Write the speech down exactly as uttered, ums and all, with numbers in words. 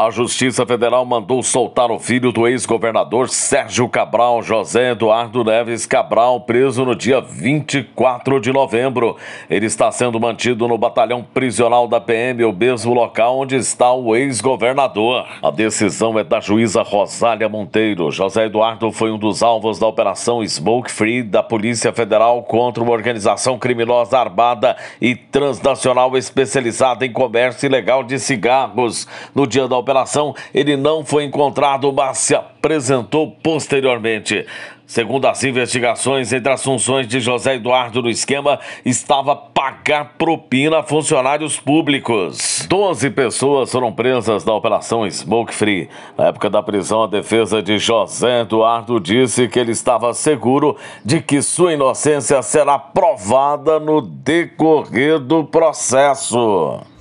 A Justiça Federal mandou soltar o filho do ex-governador Sérgio Cabral, José Eduardo Neves Cabral, preso no dia vinte e quatro de novembro. Ele está sendo mantido no Batalhão Prisional da P M, o mesmo local onde está o ex-governador. A decisão é da juíza Rosália Monteiro. José Eduardo foi um dos alvos da Operação Smoke Free da Polícia Federal contra uma organização criminosa armada e transnacional especializada em comércio ilegal de cigarros. No dia da operação, ele não foi encontrado, mas se apresentou posteriormente. Segundo as investigações, entre as funções de José Eduardo no esquema estava pagar propina a funcionários públicos. doze pessoas foram presas na Operação Smoke Free. Na época da prisão, a defesa de José Eduardo disse que ele estava seguro de que sua inocência será provada no decorrer do processo.